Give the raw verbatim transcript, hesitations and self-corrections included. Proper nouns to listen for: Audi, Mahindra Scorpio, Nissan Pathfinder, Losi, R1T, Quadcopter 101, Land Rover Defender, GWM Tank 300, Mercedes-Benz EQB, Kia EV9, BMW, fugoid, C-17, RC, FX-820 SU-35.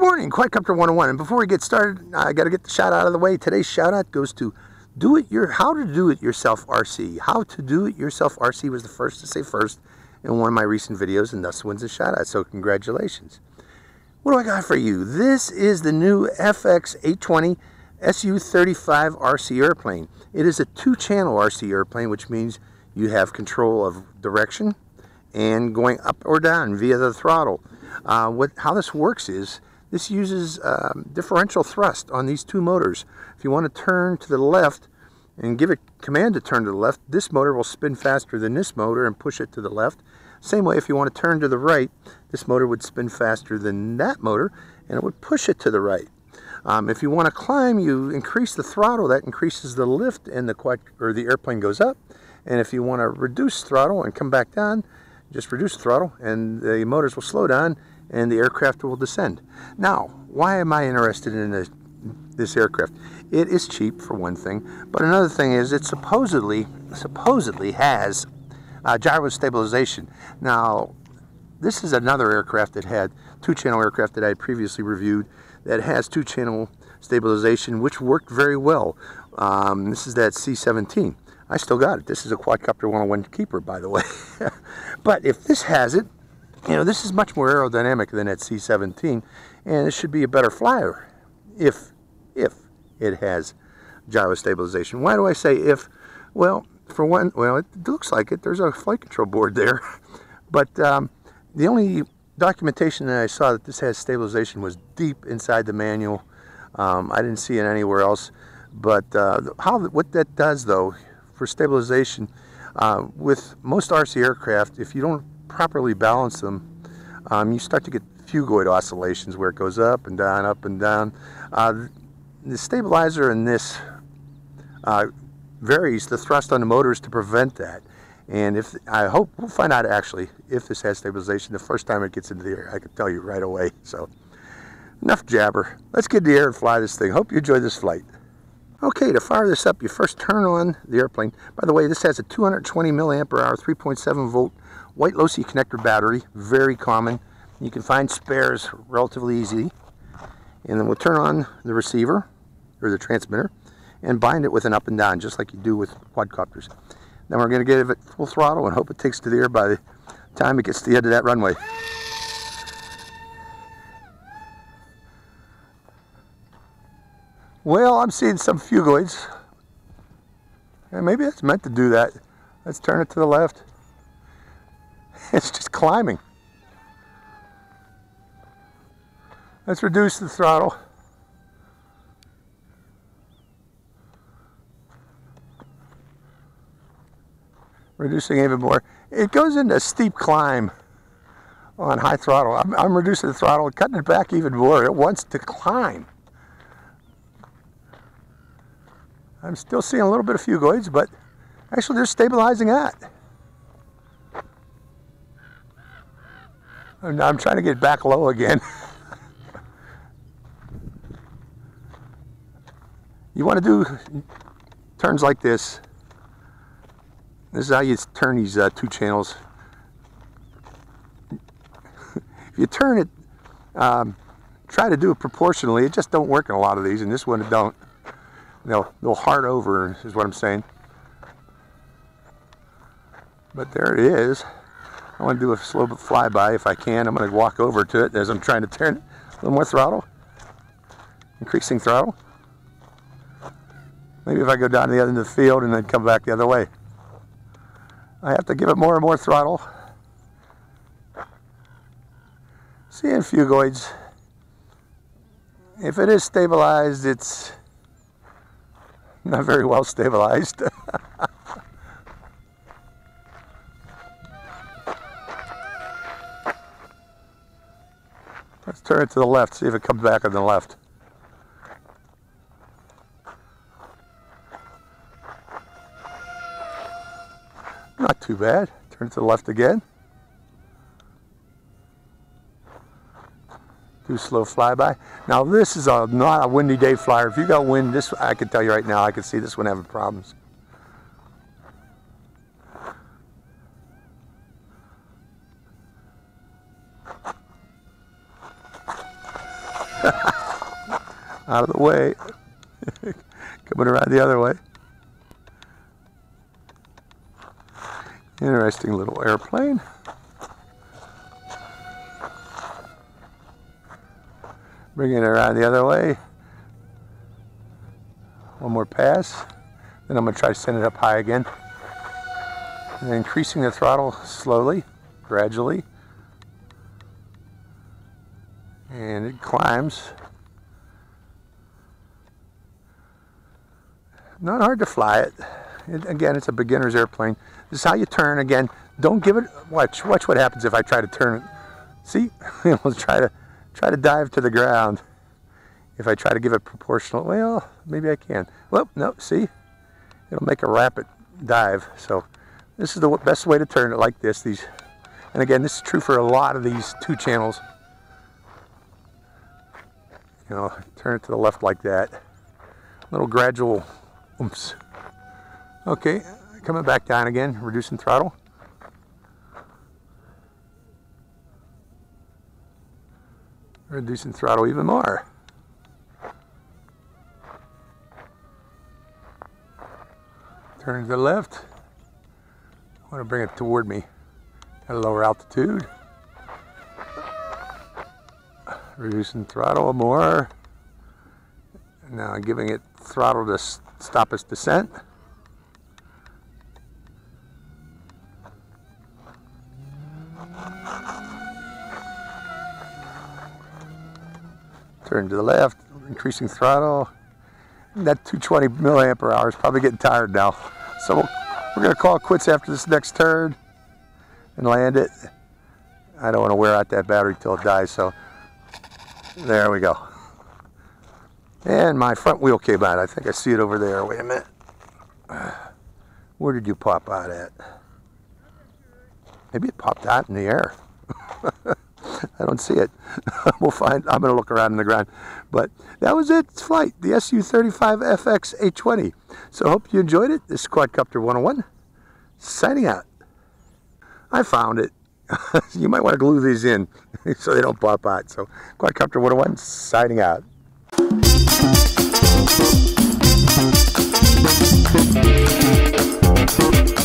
Good morning, Quadcopter one oh one, and before we get started, I got to get the shout out of the way. Today's shout out goes to Do It Your How to Do It Yourself R C. How to Do It Yourself R C was the first to say first in one of my recent videos, and thus wins a shout out, so congratulations. What do I got for you? This is the new F X eight twenty S U thirty-five R C airplane. It is a two-channel R C airplane, which means you have control of direction and going up or down via the throttle. Uh, what, how this works is, this uses um, differential thrust on these two motors. If you want to turn to the left and give it command to turn to the left, this motor will spin faster than this motor and push it to the left. Same way, if you want to turn to the right, this motor would spin faster than that motor and it would push it to the right. Um, if you want to climb, you increase the throttle. That increases the lift and the quad, or the airplane goes up. And if you want to reduce throttle and come back down, just reduce throttle and the motors will slow down and the aircraft will descend. Now, why am I interested in this, this aircraft? It is cheap, for one thing, but another thing is it supposedly, supposedly has uh, gyro stabilization. Now, this is another aircraft that had, two-channel aircraft that I had previously reviewed that has two-channel stabilization, which worked very well. Um, this is that C seventeen. I still got it. This is a Quadcopter one oh one keeper, by the way. But if this has it, you know, this is much more aerodynamic than that C seventeen, and it should be a better flyer if, if it has gyro stabilization. Why do I say if? Well, for one, well, it looks like it. There's a flight control board there. But um, the only documentation that I saw that this has stabilization was deep inside the manual. Um, I didn't see it anywhere else. But uh, how, what that does, though, for stabilization, uh, with most R C aircraft, if you don't properly balance them, um, you start to get fugoid oscillations where it goes up and down, up and down. Uh, the stabilizer in this uh, varies the thrust on the motors to prevent that. And if I hope we'll find out actually if this has stabilization the first time it gets into the air. I can tell you right away. So enough jabber. Let's get in the air and fly this thing. Hope you enjoy this flight. Okay, to fire this up, you first turn on the airplane. By the way, this has a two hundred twenty milliamp hour, three point seven volt white Losi connector battery, very common. You can find spares relatively easy. And then we'll turn on the receiver, or the transmitter, and bind it with an up and down, just like you do with quadcopters. Then we're going to give it full throttle and hope it takes to the air by the time it gets to the end of that runway. Well, I'm seeing some fugoids. And maybe that's meant to do that. Let's turn it to the left. It's just climbing. Let's reduce the throttle. Reducing even more. It goes into a steep climb on high throttle. I'm, I'm reducing the throttle, cutting it back even more. It wants to climb. I'm still seeing a little bit of fugoids, but actually they're stabilizing that. And I'm trying to get back low again. You want to do turns like this. This is how you turn these uh, two channels. If you turn it, um, try to do it proportionally. It just don't work in a lot of these, and this one it don't. They'll, they'll hard over is what I'm saying. But there it is. I want to do a slow flyby if I can. I'm going to walk over to it as I'm trying to turn it. A little more throttle. Increasing throttle. Maybe if I go down to the other end of the field and then come back the other way. I have to give it more and more throttle. Seeing fugoids. If it is stabilized, it's not very well stabilized. Let's turn it to the left, see if it comes back on the left. Not too bad. Turn it to the left again. Do slow flyby. Now this is a, not a windy day flyer. If you got wind, this I can tell you right now, I can see this one having problems. Out of the way. Coming around the other way. Interesting little airplane. Bringing it around the other way. One more pass. Then I'm going to try to send it up high again. And increasing the throttle slowly, gradually. And it climbs. Not hard to fly it. It. Again, it's a beginner's airplane. This is how you turn. Again, don't give it. Watch. Watch what happens if I try to turn it. See, it'll try to try to dive to the ground. If I try to give it proportional, well, maybe I can. Well, no. See, it'll make a rapid dive. So, this is the best way to turn it like this. These, and again, this is true for a lot of these two channels. You know, turn it to the left like that. Little gradual. Oops. Okay, coming back down again, reducing throttle. Reducing throttle even more. Turn to the left. I want to bring it toward me at a lower altitude. Reducing throttle more. Now giving it throttle to stop its descent. Turn to the left, increasing throttle. That two twenty milliampere hour is probably getting tired now. So we'll, we're going to call it quits after this next turn and land it. I don't want to wear out that battery till it dies, so there we go. And my front wheel came out. I think I see it over there. Wait a minute. Where did you pop out at? Maybe it popped out in the air. I don't see it. We'll find. I'm going to look around in the ground. But that was it. It's flight. The S U thirty-five F X eight twenty. So I hope you enjoyed it. This is Quadcopter one oh one. Signing out. I found it. You might want to glue these in so they don't pop out. So Quadcopter one oh one. Signing out. Thank you.